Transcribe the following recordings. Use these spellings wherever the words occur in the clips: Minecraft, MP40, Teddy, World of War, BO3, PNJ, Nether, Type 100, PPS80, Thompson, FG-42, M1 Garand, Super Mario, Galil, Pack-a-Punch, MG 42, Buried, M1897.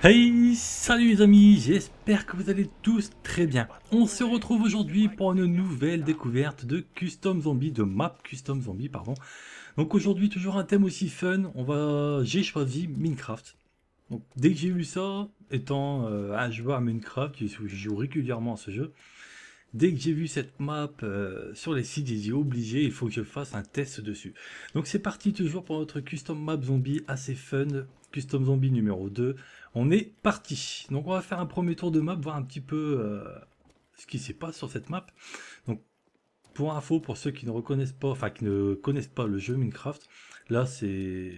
Hey, salut les amis, j'espère que vous allez tous très bien. On se retrouve aujourd'hui pour une nouvelle découverte de map custom zombie, pardon. Donc aujourd'hui, toujours un thème aussi fun, j'ai choisi Minecraft. Donc dès que j'ai vu ça, étant un joueur Minecraft, je joue régulièrement à ce jeu. Dès que j'ai vu cette map sur les sites, j'ai dit obligé, il faut que je fasse un test dessus. Donc c'est parti toujours pour notre custom map zombie assez fun, custom zombie numéro 2. On est parti. Donc on va faire un premier tour de map, voir un petit peu ce qui se passe sur cette map. Donc pour info, pour ceux qui ne reconnaissent pas, enfin qui ne connaissent pas le jeu Minecraft, là c'est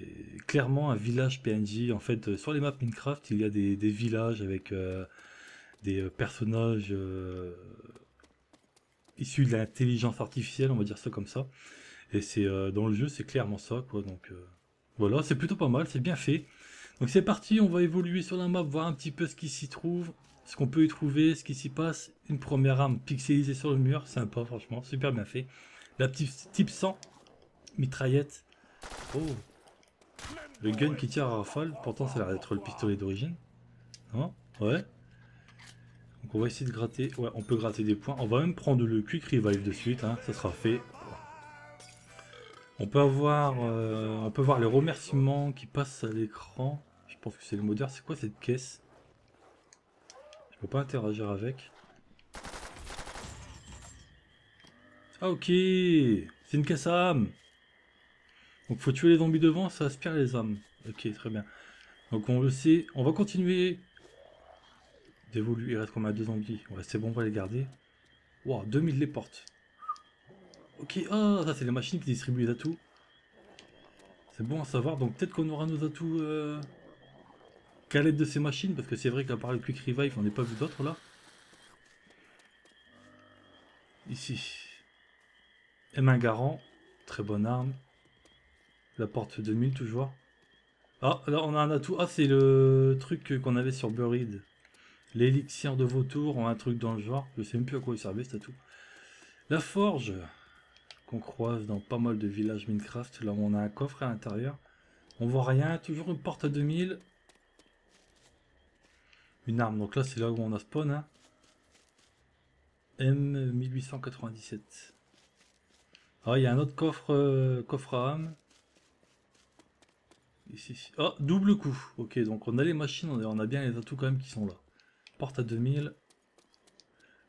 clairement un village PNJ. En fait, sur les maps Minecraft, il y a des villages avec des personnages issus de l'intelligence artificielle, on va dire ça comme ça. Et c'est dans le jeu, c'est clairement ça, quoi. Donc voilà, c'est plutôt pas mal, c'est bien fait. Donc c'est parti, on va évoluer sur la map, voir un petit peu ce qui s'y trouve, ce qu'on peut y trouver, ce qui s'y passe. Une première arme pixelisée sur le mur, sympa franchement, super bien fait. La petite type 100, mitraillette. Oh, le gun qui tire à rafale, pourtant ça a l'air d'être le pistolet d'origine. Hein, ouais. Donc on va essayer de gratter, ouais on peut gratter des points. On va même prendre le quick revive de suite, hein, ça sera fait. On peut avoir, on peut voir les remerciements qui passent à l'écran. Je pense que c'est le modeur. C'est quoi cette caisse? Je peux pas interagir avec. Ah ok, c'est une caisse à âme. Donc faut tuer les zombies devant, ça aspire les âmes. Ok, très bien. Donc on le sait, on va continuer d'évoluer. Il reste combien? 2 zombies. Ouais, c'est bon, on va les garder. Wow, 2000 les portes. Ok, ah, ça c'est les machines qui distribuent les atouts. C'est bon à savoir, donc peut-être qu'on aura nos atouts qu'à l'aide de ces machines, parce que c'est vrai qu'à part le Quick Revive, on n'est pas vu d'autres là. Ici. M1 Garand, très bonne arme. La porte 2000 toujours. Ah, là on a un atout, ah c'est le truc qu'on avait sur Buried. L'élixir de vautour, on a un truc dans le genre, je sais même plus à quoi il servait cet atout. La forge qu'on croise dans pas mal de villages Minecraft. Là on a un coffre à l'intérieur, on voit rien, toujours une porte à 2000, une arme, donc là c'est là où on a spawn, hein. M1897. Ah, il y a un autre coffre, coffre à âme ici. Ah, double coup, ok, donc on a les machines, on a bien les atouts quand même qui sont là. Porte à 2000,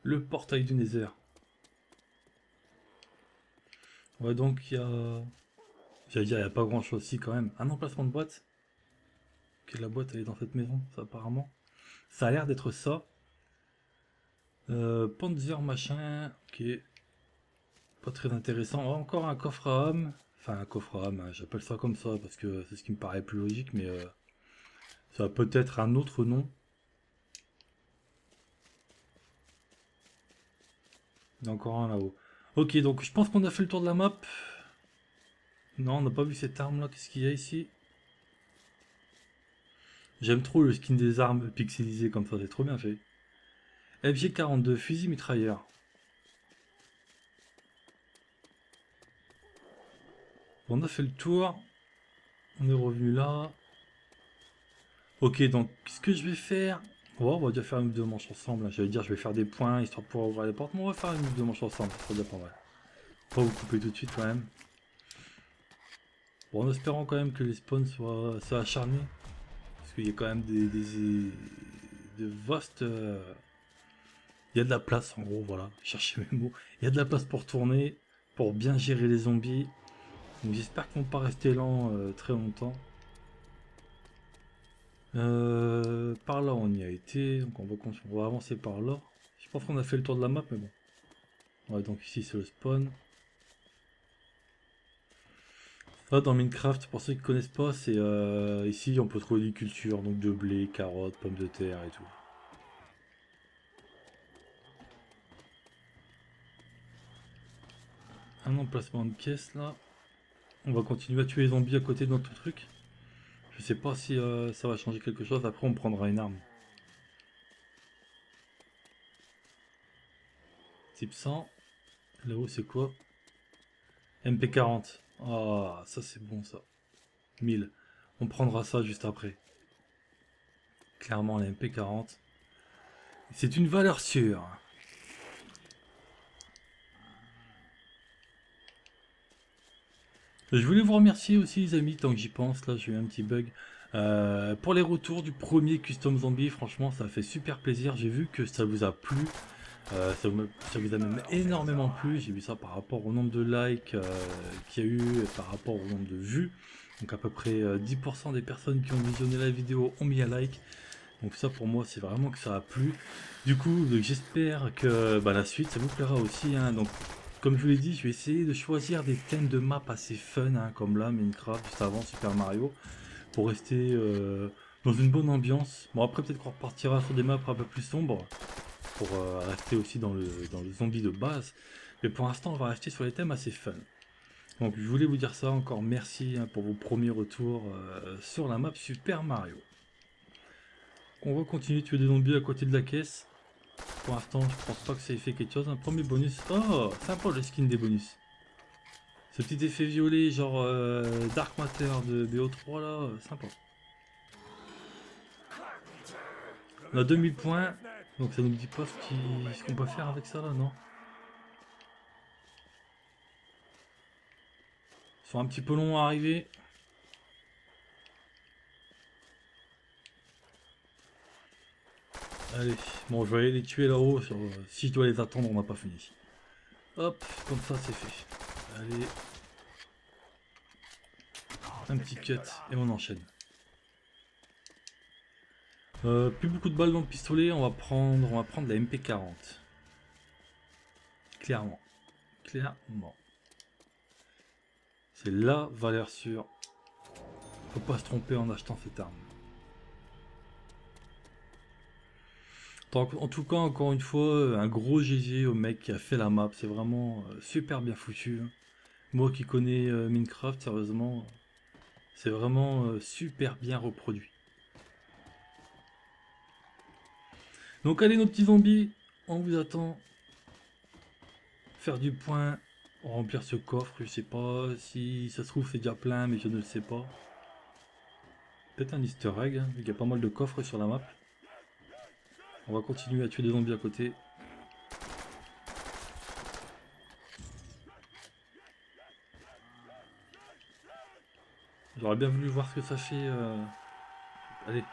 le portail du Nether. Ouais, donc il y a... J'allais dire, il n'y a pas grand chose ici quand même. Un emplacement de boîte. Ok, la boîte elle est dans cette maison, ça apparemment. Ça a l'air d'être ça. Panzer machin, ok. Pas très intéressant. Oh, encore un coffre à âme. Enfin un coffre à âme, hein. J'appelle ça comme ça parce que c'est ce qui me paraît plus logique, mais ça a peut-être un autre nom. Il y a encore un là-haut. Ok, donc je pense qu'on a fait le tour de la map. Non, on n'a pas vu cette arme là, qu'est-ce qu'il y a ici? J'aime trop le skin des armes pixelisées comme ça, c'est trop bien fait. FG-42, fusil mitrailleur. On a fait le tour. On est revenu là. Ok, donc qu'est-ce que je vais faire? Oh, on va déjà faire une ou deux manches ensemble, hein. J'allais dire je vais faire des points histoire de pouvoir ouvrir les portes, mais on va faire une ou deux manches ensemble, ça dépend, ouais. Pas vous couper tout de suite quand même. Bon, en espérant quand même que les spawns soient assez acharnés. Parce qu'il y a quand même des vastes... Il y a de la place en gros, voilà, cherchez mes mots. Il y a de la place pour tourner, pour bien gérer les zombies. Donc j'espère qu'on ne va pas rester lent très longtemps. Par là on y a été, donc on va avancer par là. Je pense qu'on a fait le tour de la map, mais bon. Ouais, donc ici c'est le spawn. Là dans Minecraft, pour ceux qui connaissent pas, c'est ici on peut trouver des cultures, donc de blé, carottes, pommes de terre et tout. Un emplacement de caisse là. On va continuer à tuer les zombies à côté de notre truc. Je sais pas si ça va changer quelque chose, après on prendra une arme. Type 100, là-haut c'est quoi? MP40, ah ça c'est bon ça. 1000, on prendra ça juste après. clairement la MP40. C'est une valeur sûre. Je voulais vous remercier aussi les amis, tant que j'y pense, là j'ai eu un petit bug. Pour les retours du premier Custom Zombie, franchement ça fait super plaisir, j'ai vu que ça vous a plu. Ça vous a même énormément plu, j'ai vu ça par rapport au nombre de likes qu'il y a eu, par rapport au nombre de vues. Donc à peu près 10% des personnes qui ont visionné la vidéo ont mis un like. Donc ça pour moi c'est vraiment que ça a plu. Du coup j'espère que la suite ça vous plaira aussi. Hein. Donc comme je vous l'ai dit, je vais essayer de choisir des thèmes de map assez fun, hein, comme là Minecraft, juste avant Super Mario, pour rester dans une bonne ambiance. Bon après peut-être qu'on repartira sur des maps un peu plus sombres, pour rester aussi dans le zombie de base. Mais pour l'instant on va rester sur les thèmes assez fun. Donc je voulais vous dire ça, encore merci hein, pour vos premiers retours sur la map Super Mario. On va continuer de tuer des zombies à côté de la caisse. Pour l'instant je pense pas que ça ait fait quelque chose. Un premier bonus, oh sympa le skin des bonus. Ce petit effet violet genre Dark Matter de BO3 là, sympa. On a 2000 points, donc ça nous dit pas ce qu'on peut faire avec ça là, non? Ils sont un petit peu longs à arriver. Allez, bon je vais aller les tuer là-haut, si je dois les attendre on n'a pas fini. Hop, comme ça c'est fait. Allez. Un petit cut et on enchaîne. Plus beaucoup de balles dans le pistolet, on va prendre la MP40. Clairement. Clairement. C'est la valeur sûre. Faut pas se tromper en achetant cette arme. Donc, en tout cas, encore une fois, un gros GG au mec qui a fait la map. C'est vraiment super bien foutu. Moi qui connais Minecraft, sérieusement, c'est vraiment super bien reproduit. Donc allez nos petits zombies, on vous attend. Faire du point. Remplir ce coffre, je sais pas si ça se trouve c'est déjà plein mais je ne le sais pas. Peut-être un easter egg, hein, vu qu'il y a pas mal de coffres sur la map. On va continuer à tuer des zombies à côté. J'aurais bien voulu voir ce que ça fait. Allez.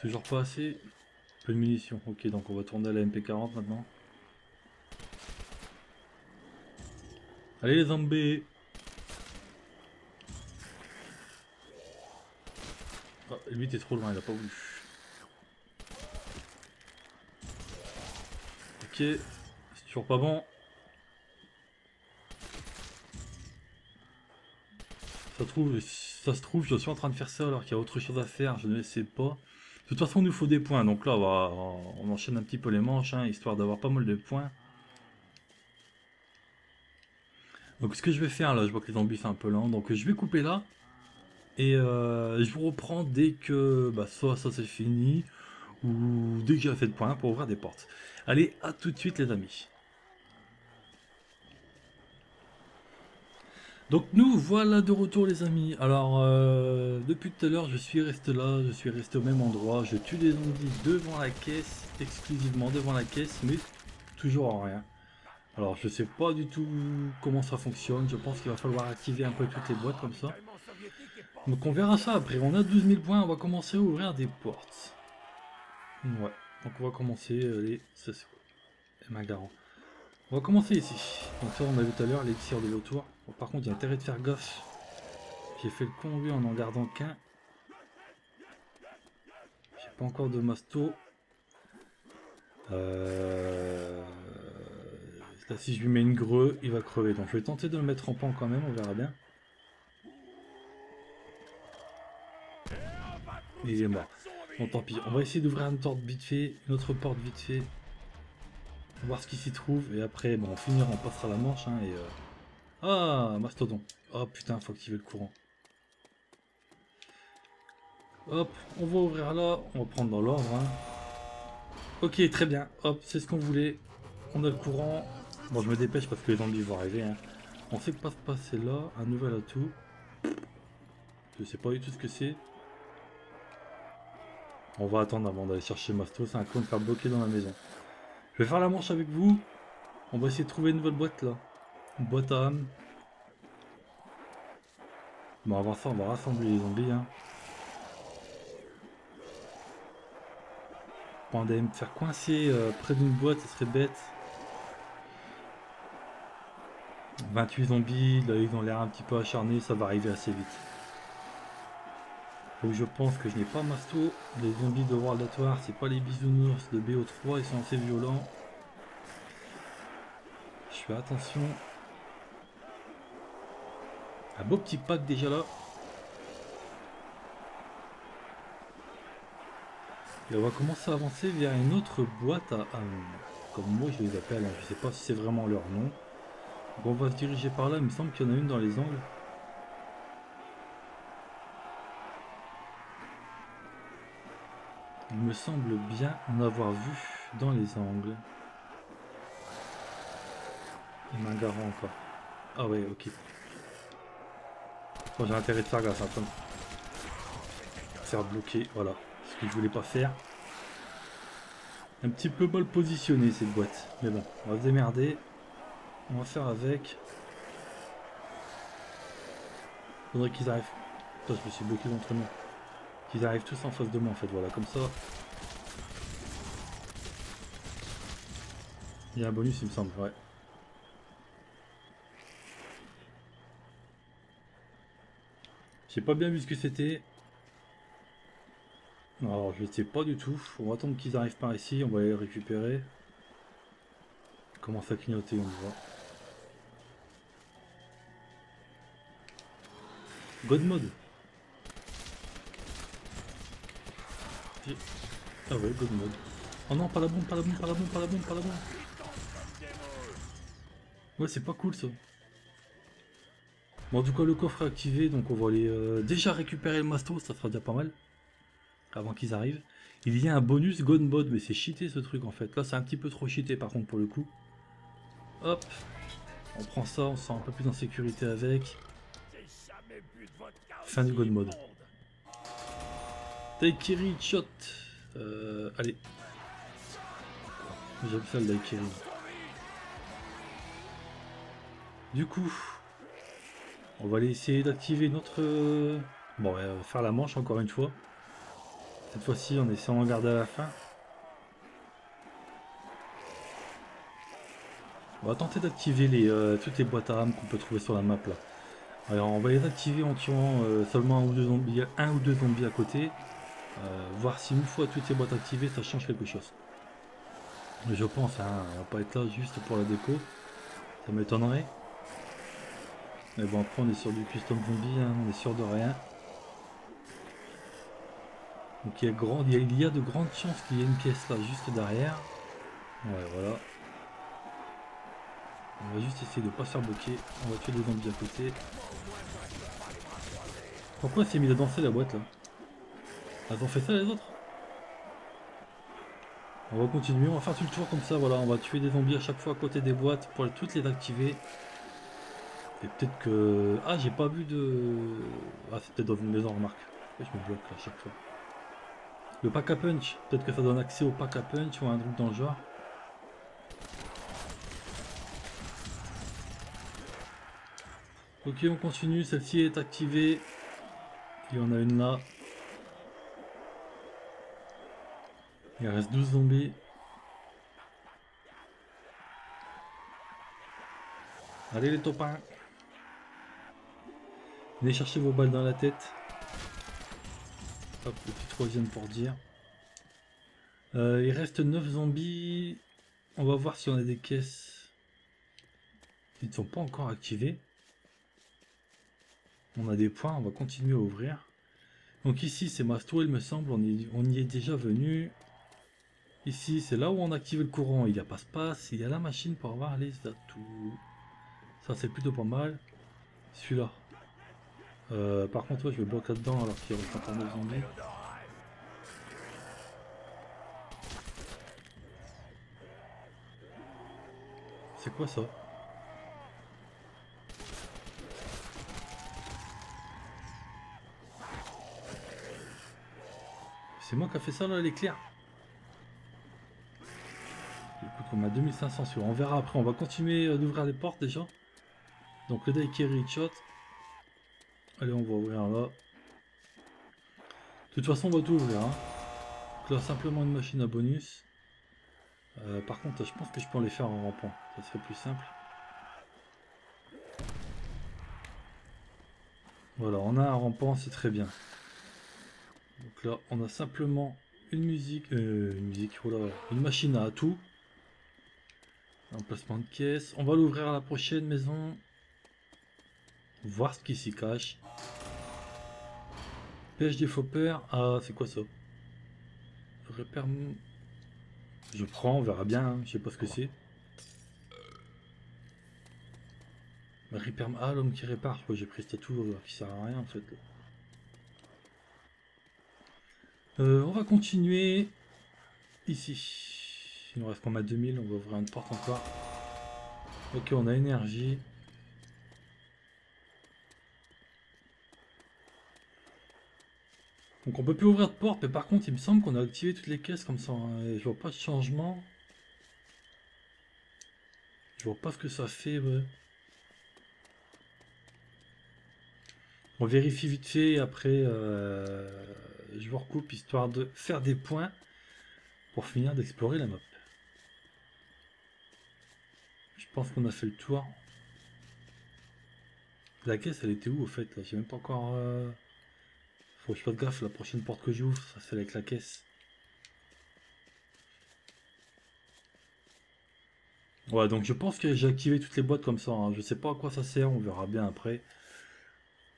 Toujours pas assez. Peu de munitions, ok, donc on va tourner à la MP40 maintenant. Allez les zombies. Oh, lui t'es trop loin, il a pas voulu. Ok, c'est toujours pas bon. Ça se trouve, je suis en train de faire ça alors qu'il y a autre chose à faire, je ne sais pas. De toute façon, il nous faut des points, donc là, on enchaîne un petit peu les manches, hein, histoire d'avoir pas mal de points. Donc ce que je vais faire, là, je vois que les zombies sont un peu lents, donc je vais couper là. Et je vous reprends dès que soit ça c'est fini, ou dès que j'ai assez de points pour ouvrir des portes. Allez, à tout de suite les amis. Donc nous voilà de retour les amis. Alors depuis tout à l'heure je suis resté là, je suis resté au même endroit, je tue des zombies devant la caisse, exclusivement devant la caisse, mais toujours en rien. Alors je sais pas du tout comment ça fonctionne, je pense qu'il va falloir activer un peu toutes les boîtes comme ça. Donc on verra ça après, on a 12 000 points, on va commencer à ouvrir des portes. Ouais, donc on va commencer les... Ça c'est quoi? M1 Garand. On va commencer ici. Donc ça on a vu tout à l'heure, les tirs de l'autour. Par contre, il y a intérêt de faire gaffe. J'ai fait le conduit en gardant qu'un. J'ai pas encore de masto. Là, si je lui mets une greu, il va crever. Donc, je vais tenter de le mettre en pan quand même. On verra bien. Il est mort. Bon, tant pis. On va essayer d'ouvrir une porte vite fait, une autre porte vite fait. Voir ce qui s'y trouve. Et après, bon, on finira, on passera la manche. Hein, et ah, mastodon. Oh putain, faut activer le courant. Hop, on va ouvrir là. On va prendre dans l'ordre. Hein. Ok, très bien. Hop, c'est ce qu'on voulait. On a le courant. Bon, je me dépêche parce que les zombies vont arriver. Hein. On sait pas se passer là. Un nouvel atout. je ne sais pas du tout ce que c'est. On va attendre avant d'aller chercher Masto, c'est un con de faire bloquer dans la maison. Je vais faire la manche avec vous. On va essayer de trouver une nouvelle boîte là. Une boîte à âme. Bon avant ça on va rassembler les zombies hein. Bon, d'aller me faire coincer près d'une boîte, ce serait bête. 28 zombies, là ils ont l'air un petit peu acharnés, ça va arriver assez vite. Donc je pense que je n'ai pas Masto. Les zombies de World of War, c'est pas les bisounours de BO3, ils sont assez violents. Je fais attention. Un beau petit pack déjà là. Et on va commencer à avancer vers une autre boîte à âme. Comme moi je les appelle, hein. Je sais pas si c'est vraiment leur nom. Bon, on va se diriger par là, il me semble qu'il y en a une dans les angles. Il me semble bien en avoir vu dans les angles. M1 Garand encore. Ah ouais, ok. Bon, j'ai intérêt de faire grâce à toi. Faire bloquer, voilà. Ce que je voulais pas faire. Un petit peu mal positionné cette boîte. Mais bon, on va se démerder. On va faire avec. Faudrait qu'ils arrivent. Putain, je me suis bloqué d'entre nous. Qu'ils arrivent tous en face de moi en fait, voilà, comme ça. Il y a un bonus il me semble, ouais. J'ai pas bien vu ce que c'était. Alors je sais pas du tout. On va attendre qu'ils arrivent par ici, on va les récupérer. Commence à clignoter, on le voit. God mode. Ah ouais, God mode. Oh non, pas la bombe, pas la bombe, pas la bombe, pas la bombe, pas la bombe. Ouais, c'est pas cool ça. Bon, en tout cas, le coffre est activé, donc on va aller déjà récupérer le Masto, ça sera déjà pas mal. Avant qu'ils arrivent. Il y a un bonus God mode, mais c'est cheaté ce truc en fait. Là, c'est un petit peu trop cheaté par contre pour le coup. Hop, on prend ça, on se sent un peu plus en sécurité avec. Fin du God mode. Daikiri shot. Allez. J'aime ça le Daikiri. Du coup, on va aller essayer d'activer notre... Bon, on va faire la manche encore une fois. Cette fois-ci, en essayant de garder à la fin. On va tenter d'activer toutes les boîtes à âme qu'on peut trouver sur la map là. Alors on va les activer en tuant seulement un ou deux zombies à côté. Voir si une fois toutes les boîtes activées ça change quelque chose. Je pense, hein, on va pas être là juste pour la déco. Ça m'étonnerait. Mais bon après on est sur du custom zombie, hein, on est sûr de rien. Donc il y a de grandes chances qu'il y ait une pièce là juste derrière. Ouais voilà. On va juste essayer de ne pas se faire bloquer. On va tuer des zombies à côté. Pourquoi elle s'est mise à danser la boîte là? Elles ont fait ça les autres? On va continuer, on va faire tout le tour comme ça, voilà, on va tuer des zombies à chaque fois à côté des boîtes pour toutes les activer. Et peut-être que... Ah j'ai pas vu de... Ah c'est peut-être dans une maison, remarque. Je me bloque là à chaque fois. Le pack à punch, peut-être que ça donne accès au pack à punch ou à un truc dans le genre. Ok, on continue, celle-ci est activée. Il y en a une là. Il reste 12 zombies. Allez les topins. Venez chercher vos balles dans la tête. Hop, le petit troisième pour dire. Il reste 9 zombies. On va voir si on a des caisses. Ils ne sont pas encore activés. On a des points, on va continuer à ouvrir. Donc ici c'est Masto il me semble, on y est déjà venu. Ici c'est là où on active le courant, il y a passe-passe, il y a la machine pour avoir les atouts. Ça c'est plutôt pas mal. Celui-là. Par contre ouais, je vais bloquer dedans alors qu'il reste encore 9 zombies. C'est quoi ça? C'est moi qui a fait ça là, l'éclair. Écoute, on a 2500 sur. On verra après. On va continuer d'ouvrir les portes déjà. Donc le deck est shot. Allez, on va ouvrir là. De toute façon, on va tout ouvrir. Hein. Donc là, simplement une machine à bonus. Par contre, je pense que je peux en les faire en rampant. Ça serait plus simple. Voilà, on a un rampant, c'est très bien. Donc là, on a simplement une musique, voilà, une machine à atouts. Un placement de caisse. On va l'ouvrir à la prochaine maison. Voir ce qui s'y cache. Pêche des faux pères. Ah, c'est quoi ça? Repère. Je prends, on verra bien. Hein. Je sais pas ce que c'est. Repair. Ah, l'homme qui répare. Je crois que j'ai pris ce tatou qui sert à rien en fait. On va continuer ici. Il nous reste qu'on a 2000. On va ouvrir une porte encore. Ok, on a énergie. Donc on peut plus ouvrir de porte, mais par contre il me semble qu'on a activé toutes les caisses comme ça. Hein, et je vois pas de changement. Je vois pas ce que ça fait. Ouais. On vérifie vite fait et après je vous recoupe histoire de faire des points pour finir d'explorer la map. Je pense qu'on a fait le tour. La caisse elle était où au fait? J'ai même pas encore... Faut que je fasse gaffe, la prochaine porte que j'ouvre, ça c'est avec la caisse. Ouais, donc je pense que j'ai activé toutes les boîtes comme ça. Hein. Je sais pas à quoi ça sert, on verra bien après.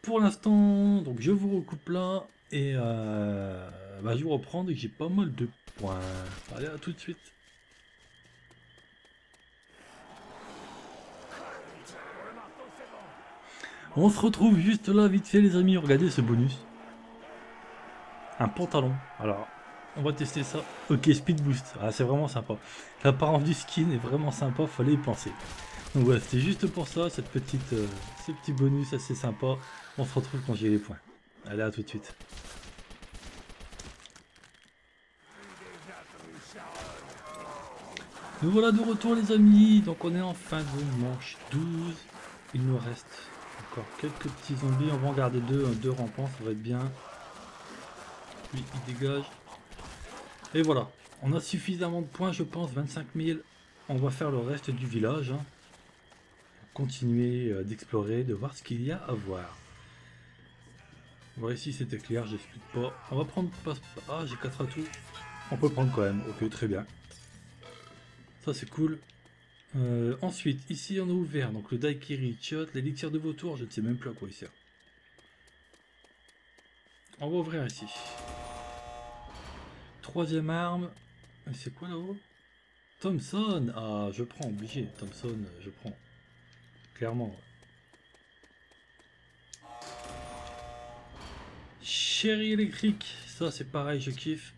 Pour l'instant, donc je vous recoupe là et bah, je vous reprends et j'ai pas mal de points. Allez, à tout de suite. On se retrouve juste là, vite fait les amis. Regardez ce bonus. Un pantalon. Alors, on va tester ça. Ok, speed boost. Ah, c'est vraiment sympa. L'apparence du skin est vraiment sympa. Fallait y penser. Donc voilà, c'était juste pour ça, cette petite, ce petit bonus assez sympa. On se retrouve quand j'ai les points. Allez, à tout de suite. Nous voilà de retour les amis. Donc on est en fin de manche 12. Il nous reste encore quelques petits zombies. On va en garder deux rampants, ça va être bien. Lui, il dégage. Et voilà, on a suffisamment de points je pense, 25 000. On va faire le reste du village. Hein. Continuer d'explorer, de voir ce qu'il y a à voir. Voilà, ici c'était clair, j'explique pas. On va prendre... Ah, j'ai 4 atouts. On peut prendre quand même, ok, très bien. Ça c'est cool. Ensuite, ici on a ouvert donc le Daikiri Chot, l'élixir de vautour, je ne sais même plus à quoi il sert. On va ouvrir ici. Troisième arme. C'est quoi là-haut? Thompson. Ah, je prends, obligé. Thompson, je prends. Clairement. Ouais. Chérie électrique, ça c'est pareil, je kiffe.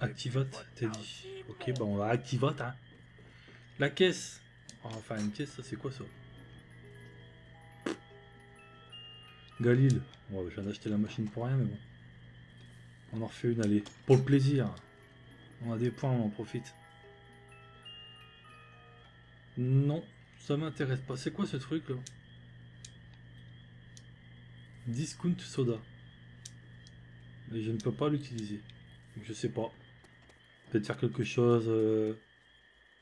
Activate, t'as dit. Ok, bah on va activate. Hein. La caisse. On va faire une caisse, ça c'est quoi ça? Galil. Ouais, je viens d'acheter la machine pour rien, mais bon. On en refait une, allez. Pour le plaisir. On a des points, on en profite. Non, ça m'intéresse pas. C'est quoi ce truc là? Discount soda. Mais je ne peux pas l'utiliser. Je sais pas. Peut-être faire quelque chose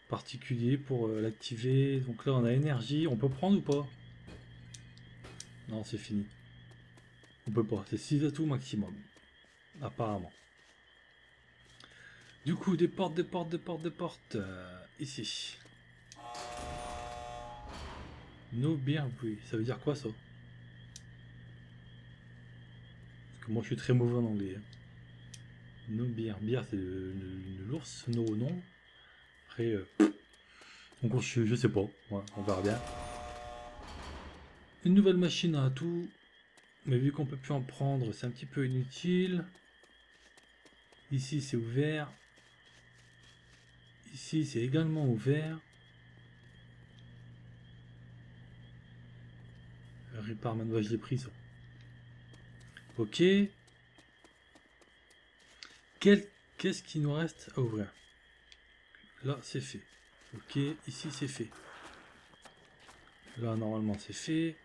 particulier pour l'activer. Donc là on a énergie. On peut prendre ou pas? Non, c'est fini. On peut pas. C'est 6 atouts maximum. Apparemment. Du coup, des portes. Ici. No beer, oui. Ça veut dire quoi ça? Parce que moi je suis très mauvais en anglais. Hein. No beer. Beer c'est l'ours. No, non. Après. Donc je sais pas. Ouais, on verra bien. Une nouvelle machine à atouts. Mais vu qu'on peut plus en prendre, c'est un petit peu inutile. Ici c'est ouvert. Ici c'est également ouvert. Répare, maintenant je l'ai pris ça. Ok. Qu'est-ce qu'il nous reste à ouvrir? Là, c'est fait. Ok, ici, c'est fait. Là, normalement, c'est fait.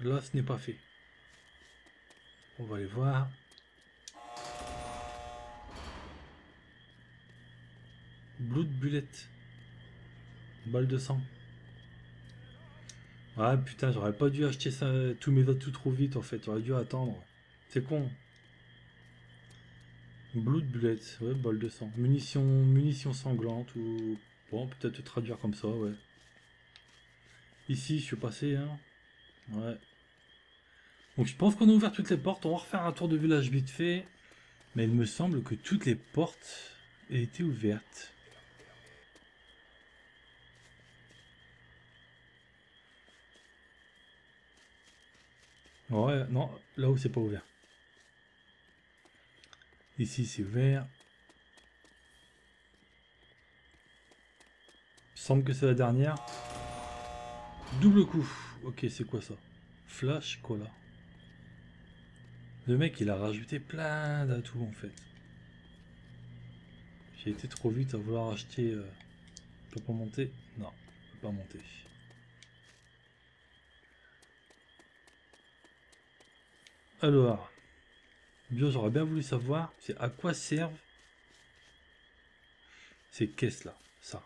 Là, ce n'est pas fait. On va aller voir. Blood bullet. Balle de sang. Ah putain, j'aurais pas dû acheter ça, tous mes autres tout trop vite en fait. J'aurais dû attendre. C'est con. Blood bullet, ouais, balle de sang. Munitions sanglantes ou... Bon, peut-être traduire comme ça, ouais. Ici, je suis passé, hein. Ouais. Donc je pense qu'on a ouvert toutes les portes. On va refaire un tour de village vite fait. Mais il me semble que toutes les portes aient été ouvertes. Ouais, non, là-haut c'est pas ouvert. Ici c'est ouvert. Il semble que c'est la dernière. Double coup. Ok, c'est quoi ça? Flash Cola. Le mec il a rajouté plein d'atouts en fait. J'ai été trop vite à vouloir acheter. Je peux pas monter? Non, je peux pas monter. Alors, bien j'aurais bien voulu savoir, c'est à quoi servent ces caisses là, ça.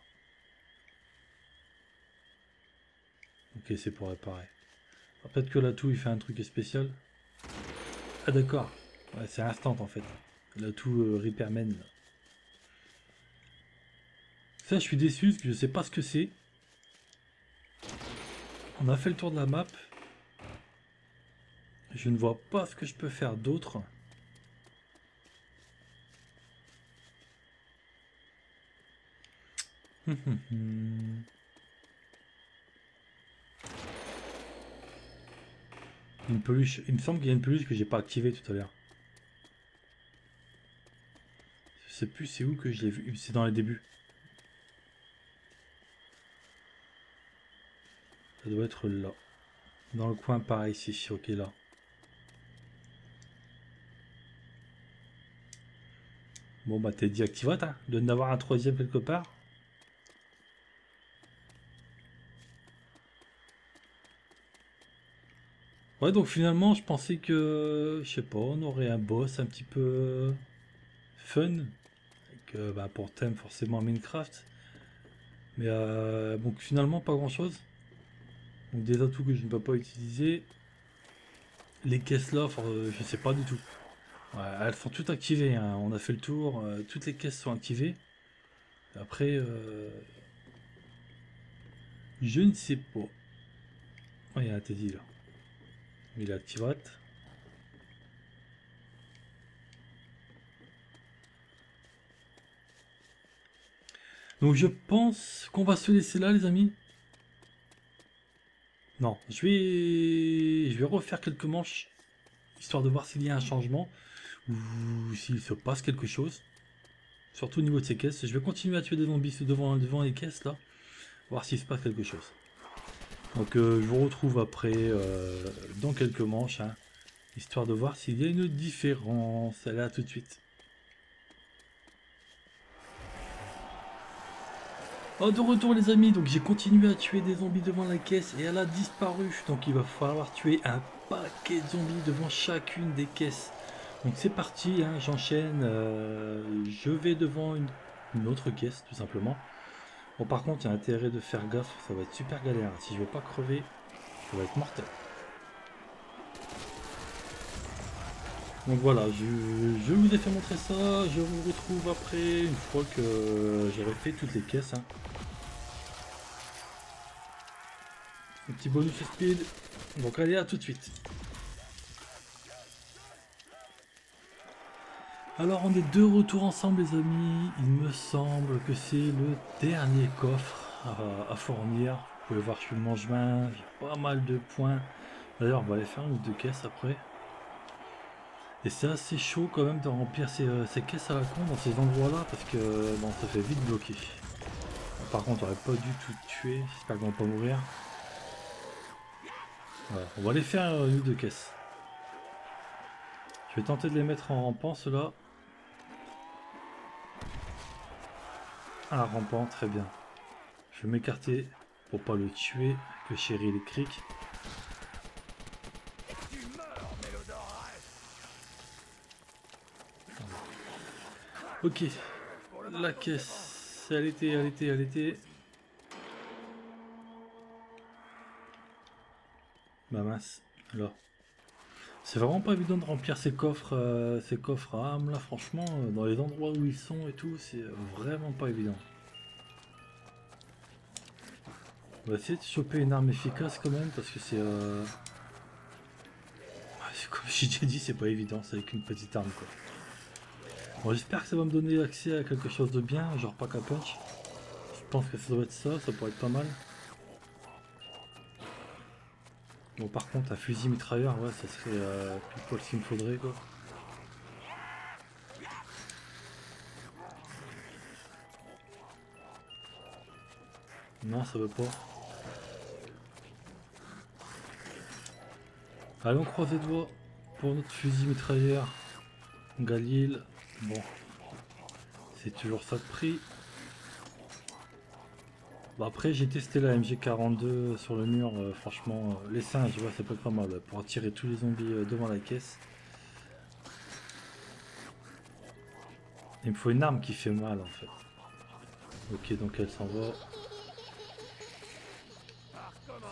Ok, c'est pour réparer. Peut-être que l'atout il fait un truc spécial. Ah d'accord, ouais, c'est instant en fait. L'atout repairman. Là. Ça je suis déçu parce que je sais pas ce que c'est. On a fait le tour de la map. Je ne vois pas ce que je peux faire d'autre. Une peluche. Il me semble qu'il y a une peluche que j'ai pas activée tout à l'heure. Je sais plus c'est où que je l'ai vu. C'est dans les débuts. Ça doit être là. Dans le coin pareil ici. Ok là. Bon bah t'es dit activate, hein. Il doit en avoir un troisième quelque part. Ouais donc finalement je pensais que, je sais pas, on aurait un boss un petit peu fun. Avec, bah, pour thème forcément Minecraft. Mais donc finalement pas grand chose. Donc des atouts que je ne peux pas utiliser. Les caisses là, je sais pas du tout. Ouais, elles sont toutes activées, hein. On a fait le tour, toutes les caisses sont activées. Après, je ne sais pas. Oh, il y a un Teddy là. Il est activé. Donc je pense qu'on va se laisser là les amis. Non, je vais refaire quelques manches, histoire de voir s'il y a un changement ou s'il se passe quelque chose, surtout au niveau de ces caisses. Je vais continuer à tuer des zombies devant les caisses là, voir s'il se passe quelque chose. Donc je vous retrouve après dans quelques manches, hein, histoire de voir s'il y a une différence. Allez, à tout de suite. Oh, de retour les amis, donc j'ai continué à tuer des zombies devant la caisse et elle a disparu. Donc il va falloir tuer un paquet de zombies devant chacune des caisses. Donc c'est parti, hein, j'enchaîne, je vais devant une autre caisse tout simplement. Bon par contre il y a intérêt de faire gaffe, ça va être super galère. Si je veux pas crever, ça va être mortel. Donc voilà, je vous ai fait montrer ça, je vous retrouve après une fois que j'aurai fait toutes les caisses. Hein. Un petit bonus speed, donc allez à tout de suite. Alors on est de retour ensemble les amis, il me semble que c'est le dernier coffre à fournir. Vous pouvez voir je suis le mange-main, j'ai pas mal de points. D'ailleurs on va aller faire une ou deux caisses après. Et c'est assez chaud quand même de remplir ces caisses à la con dans ces endroits là parce que bon, ça fait vite bloquer. Par contre on aurait pas dû tout tuer, j'espère qu'on va pas mourir. Voilà, on va aller faire une ou deux caisses. Je vais tenter de les mettre en rampant, ceux-là. Ah, rampant, très bien. Je vais m'écarter pour pas le tuer, que chéri les crics. Ok, la caisse, elle était. Bah mince, alors. C'est vraiment pas évident de remplir ces coffres à armes là, franchement, dans les endroits où ils sont et tout, c'est vraiment pas évident. On va essayer de choper une arme efficace quand même, parce que c'est... Comme j'ai déjà dit, c'est pas évident, c'est avec une petite arme quoi. Bon, j'espère que ça va me donner accès à quelque chose de bien, genre pack à punch. Je pense que ça doit être ça, ça pourrait être pas mal. Bon, par contre, un fusil mitrailleur, ouais, ça serait tout poil ce qu'il me faudrait, quoi. Non, ça veut pas. Allons croiser les doigts pour notre fusil mitrailleur. Galil, bon. C'est toujours ça de prix. Bon après j'ai testé la MG 42 sur le mur, franchement les singes, ouais, ça peut être pas mal pour attirer tous les zombies devant la caisse. Il me faut une arme qui fait mal en fait. Ok, donc elle s'en va.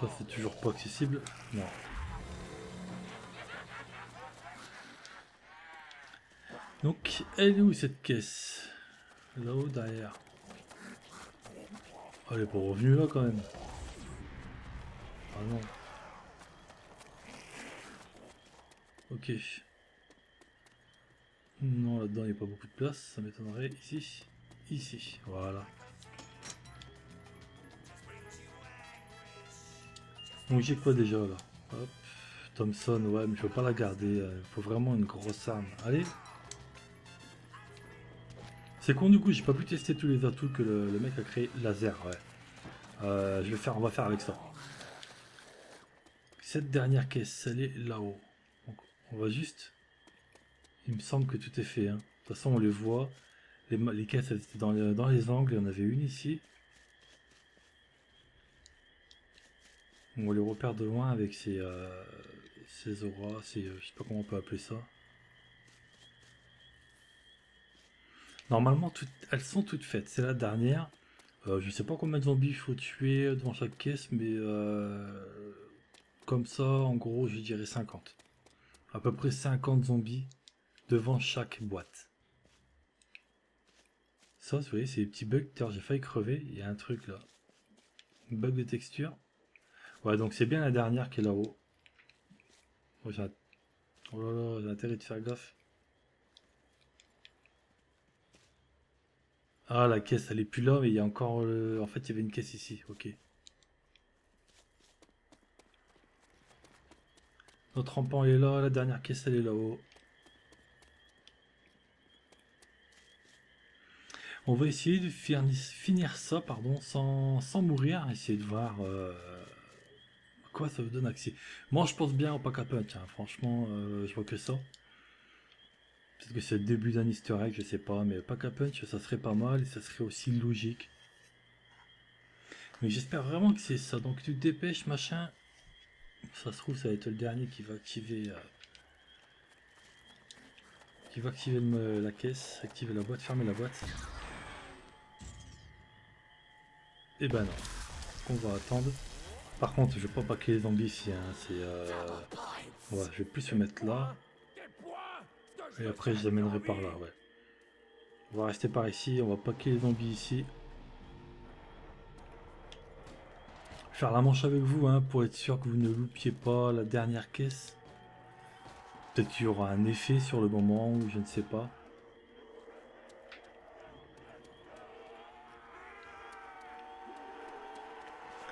Ça c'est toujours pas accessible, non. Donc elle est où cette caisse? Là-haut derrière. Oh, elle est pas revenue là quand même. Ah non. Ok. Non, là-dedans il n'y a pas beaucoup de place, ça m'étonnerait. Ici. Ici. Voilà. Donc j'ai quoi déjà là? Hop. Thompson, ouais, mais je veux pas la garder. Il faut vraiment une grosse arme. Allez. C'est con du coup, j'ai pas pu tester tous les atouts que le mec a créé. Laser, ouais. On va faire avec ça. Cette dernière caisse, elle est là-haut. On va juste... Il me semble que tout est fait. Hein. De toute façon, on les voit. Les caisses, elles étaient dans les angles. Il y en avait une ici. On les repère de loin avec ces auras. Je sais pas comment on peut appeler ça. Normalement, elles sont toutes faites. C'est la dernière. Je sais pas combien de zombies il faut tuer devant chaque caisse, mais comme ça, en gros, je dirais 50. À peu près 50 zombies devant chaque boîte. Ça, vous voyez, c'est des petits bugs. J'ai failli crever. Il y a un truc là. Bug de texture. Ouais, donc c'est bien la dernière qui est là-haut. Oh, oh là là, j'ai intérêt de faire gaffe. Ah, la caisse, elle est plus là, mais il y a encore le... En fait, il y avait une caisse ici, ok. Notre rampant, il est là, la dernière caisse, elle est là-haut. On va essayer de finir ça, pardon, sans mourir, essayer de voir quoi ça vous donne accès. Moi, je pense bien au pack à punch, hein. Franchement, je vois que ça. Peut-être que c'est le début d'un easter egg, je sais pas, mais pack à punch ça serait pas mal et ça serait aussi logique. Mais j'espère vraiment que c'est ça, donc tu te dépêches machin. Ça se trouve ça va être le dernier qui va activer la caisse, activer la boîte, fermer la boîte. Et ben non, on va attendre. Par contre je vais pas packer les zombies ici, hein. Ouais, je vais plus me mettre là. Et après je les amènerai par là, ouais. On va rester par ici, on va packer les zombies ici. Faire la manche avec vous, hein, pour être sûr que vous ne loupiez pas la dernière caisse. Peut-être qu'il y aura un effet sur le moment, ou je ne sais pas.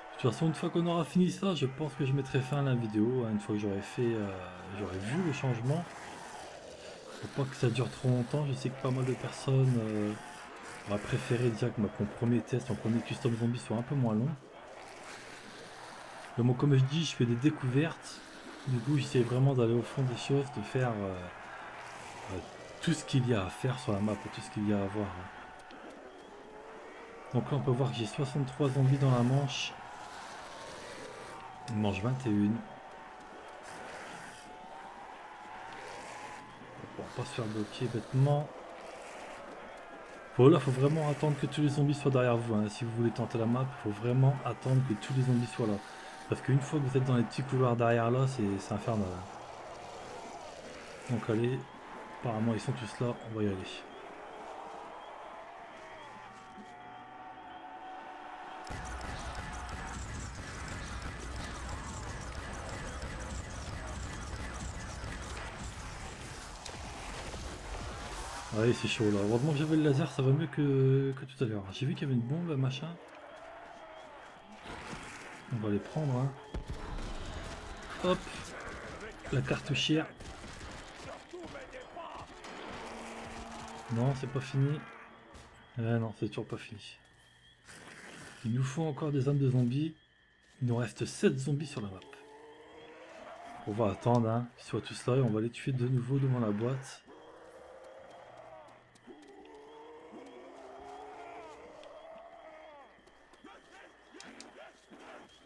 De toute façon, une fois qu'on aura fini ça, je pense que je mettrai fin à la vidéo, hein, une fois que j'aurai vu le changement. Faut pas que ça dure trop longtemps, je sais que pas mal de personnes auraient préféré dire que mon premier test, mon premier custom zombie soit un peu moins long. Mais bon, comme je dis, je fais des découvertes, du coup j'essaie vraiment d'aller au fond des choses, de faire tout ce qu'il y a à faire sur la map, tout ce qu'il y a à voir. Donc là on peut voir que j'ai 63 zombies dans la manche. Manche 21. On va pouvoir pas se faire bloquer bêtement. Voilà, faut vraiment attendre que tous les zombies soient derrière vous. Hein. Si vous voulez tenter la map, faut vraiment attendre que tous les zombies soient là. Parce qu'une fois que vous êtes dans les petits couloirs derrière là, c'est infernal. Donc allez, apparemment ils sont tous là, on va y aller. Ouais, c'est chaud là, heureusement que j'avais le laser, ça va mieux que tout à l'heure. J'ai vu qu'il y avait une bombe, machin. On va les prendre, hein. Hop, la cartouchière. Non, c'est pas fini. Non, c'est toujours pas fini. Il nous faut encore des âmes de zombies. Il nous reste 7 zombies sur la map. On va attendre, hein, qu'ils soient tous là et on va les tuer de nouveau devant la boîte.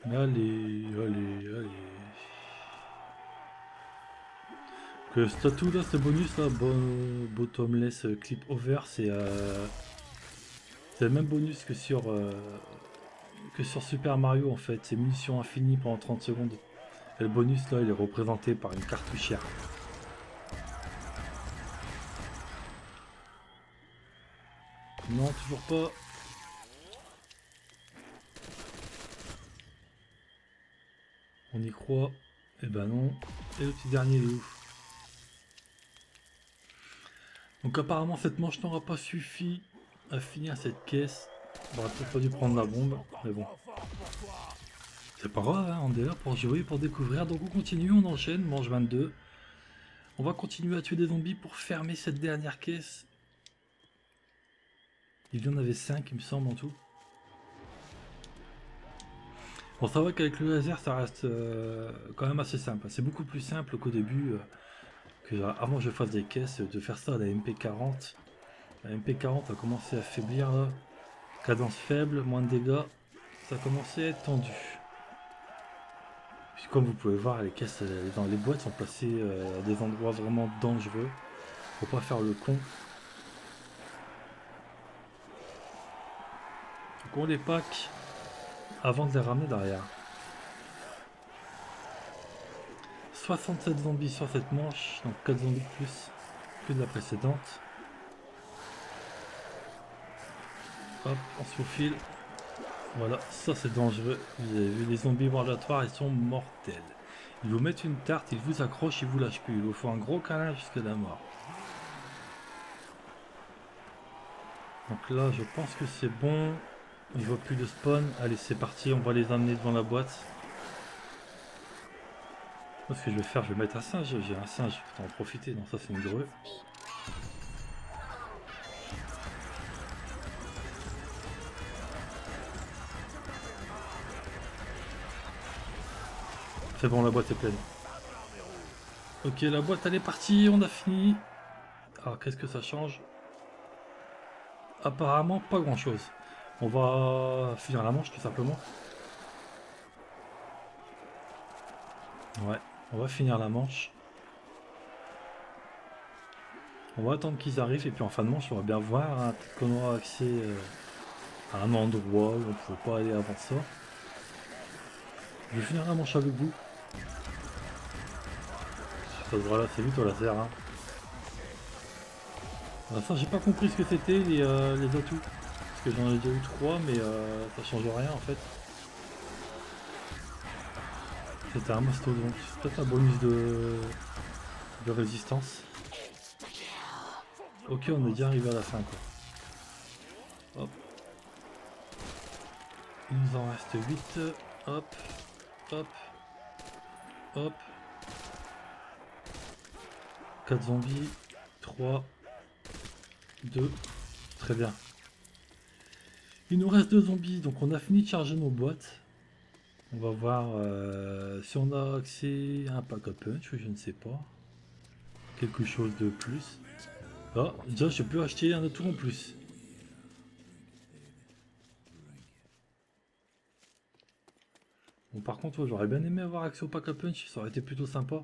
Allez, allez, allez. Que ce tatou là, ce bonus là, bottomless clip over, c'est le même bonus que sur Super Mario en fait. C'est munitions infinies pendant 30 secondes. Et le bonus là, il est représenté par une cartouchière. Non, toujours pas. On y croit, et ben non. Et le petit dernier, il est où? Donc apparemment cette manche n'aura pas suffi à finir cette caisse. On aurait peut-être pas dû prendre la bombe, mais bon. C'est pas grave, hein, on est là pour jouer, pour découvrir. Donc on continue, on enchaîne, manche 22. On va continuer à tuer des zombies pour fermer cette dernière caisse. Il y en avait 5 il me semble en tout. Bon, ça va qu'avec le laser ça reste quand même assez simple. C'est beaucoup plus simple qu'au début, avant je fasse des caisses, de faire ça à la MP40. La MP40 a commencé à faiblir là. Cadence faible, moins de dégâts, ça a commencé à être tendu. Puis, comme vous pouvez voir, les caisses dans les boîtes sont placées à des endroits vraiment dangereux. Faut pas faire le con. Donc on les pack avant de les ramener derrière. 67 zombies sur cette manche, donc 4 zombies de plus que de la précédente. Hop, on se faufile. Voilà, ça c'est dangereux. Vous avez vu, les zombies moratoires, ils sont mortels. Ils vous mettent une tarte, ils vous accrochent, ils vous lâchent plus. Il vous faut un gros câlin jusqu'à la mort. Donc là, je pense que c'est bon. Il ne voit plus de spawn. Allez, c'est parti, on va les amener devant la boîte. Ce que je vais faire, je vais mettre un singe. J'ai un singe, je peux en profiter. Non, ça c'est une grue. C'est bon, la boîte est pleine. Ok, la boîte elle est partie, on a fini. Alors qu'est-ce que ça change? Apparemment pas grand chose. On va finir la manche tout simplement. Ouais, on va finir la manche. On va attendre qu'ils arrivent et puis en fin de manche on va bien voir, hein, peut-être qu'on aura accès à un endroit où on ne pouvait pas aller avant ça. Je vais finir la manche avec vous. Ça se voit là, c'est vite au laser. Hein. Enfin, ça j'ai pas compris ce que c'était les atouts. Parce que j'en ai déjà eu 3 mais ça change rien en fait. C'était un mastodonte, peut-être un bonus de résistance. Ok, on est déjà arrivé à la fin quoi. Hop. Il nous en reste 8. Hop. Hop. Hop. 4 zombies. 3. 2. Très bien. Il nous reste 2 zombies, donc on a fini de charger nos boîtes. On va voir si on a accès à un pack-a-punch, je ne sais pas. Quelque chose de plus. pas. Déjà, je peux acheter un autre en plus. Bon, par contre, ouais, j'aurais bien aimé avoir accès au pack à punch, ça aurait été plutôt sympa.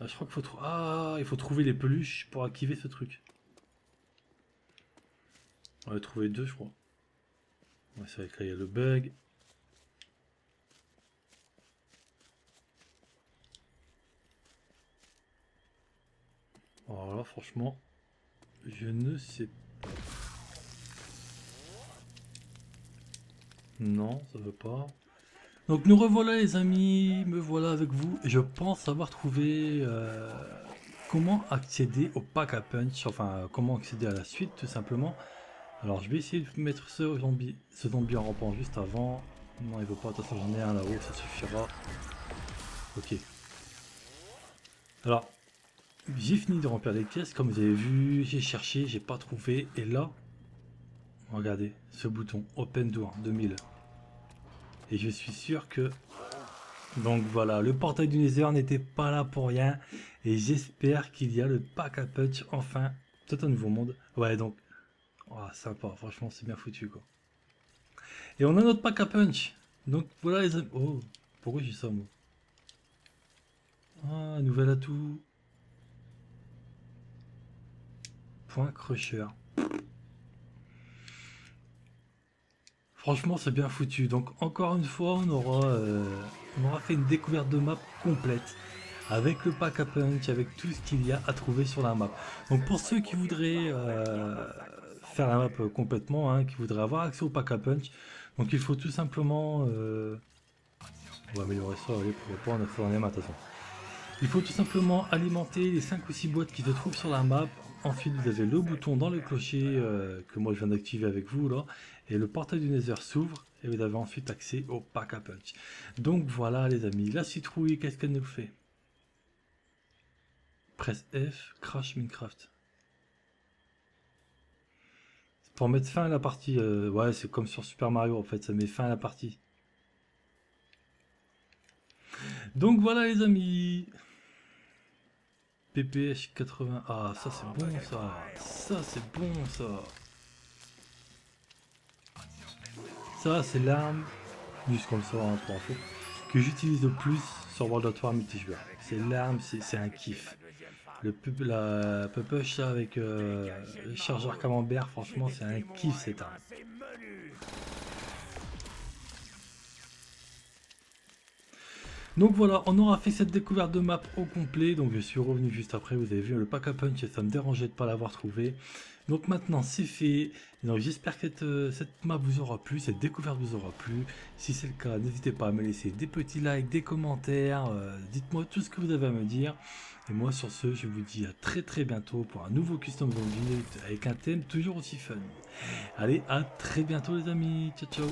Ah, je crois qu'il faut, il faut trouver les peluches pour activer ce truc. On va trouver deux, je crois. Ouais, c'est vrai que là, il y a le bug. Alors là, franchement, je ne sais pas. Non, ça veut pas. Donc nous revoilà les amis, me voilà avec vous. Je pense avoir trouvé comment accéder au pack à punch, enfin comment accéder à la suite tout simplement. Alors je vais essayer de mettre ce zombie en rampant juste avant. Non il veut pas, attention j'en ai un là-haut, ça suffira. Ok. Alors j'ai fini de remplir les caisses, comme vous avez vu, j'ai cherché, j'ai pas trouvé, et là, regardez, ce bouton, Open Door 2000. Et je suis sûr que... Donc voilà, le portail du Nether n'était pas là pour rien, et j'espère qu'il y a le pack à punch, enfin, tout un nouveau monde. Ouais donc, oh, sympa, franchement c'est bien foutu quoi. Et on a notre pack à punch, donc voilà les amis... Oh, pourquoi j'ai ça moi? Ah, nouvel atout. Point crusher. Franchement c'est bien foutu, donc encore une fois on aura fait une découverte de map complète avec le pack à punch, avec tout ce qu'il y a à trouver sur la map. Donc pour ceux qui voudraient faire la map complètement, hein, qui voudraient avoir accès au pack à punch, donc il faut tout simplement on va améliorer ça, allez, pourquoi pas, on a fait dans les mains, de toute façon. Il faut tout simplement alimenter les 5 ou 6 boîtes qui se trouvent sur la map. Ensuite vous avez le bouton dans le clocher que moi je viens d'activer avec vous là, et le portail du Nether s'ouvre et vous avez ensuite accès au pack à punch. Donc voilà les amis, la citrouille qu'est-ce qu'elle nous fait? Presse F, crash Minecraft. C'est pour mettre fin à la partie, ouais c'est comme sur Super Mario en fait, ça met fin à la partie. Donc voilà les amis. PPS80, ah ça c'est bon ça, ça c'est bon ça. Ça c'est l'arme, juste comme ça hein, pour info, que j'utilise le plus sur World of War multijoueur. C'est l'arme, c'est un kiff. La pupush avec le chargeur camembert, franchement c'est un kiff cette arme. Donc voilà, on aura fait cette découverte de map au complet, donc je suis revenu juste après, vous avez vu le pack à punch et ça me dérangeait de ne pas l'avoir trouvé. Donc maintenant c'est fait, donc j'espère que cette map vous aura plu, cette découverte vous aura plu. Si c'est le cas, n'hésitez pas à me laisser des petits likes, des commentaires, dites-moi tout ce que vous avez à me dire. Et moi sur ce, je vous dis à très très bientôt pour un nouveau custom zombie avec un thème toujours aussi fun. Allez, à très bientôt les amis, ciao ciao.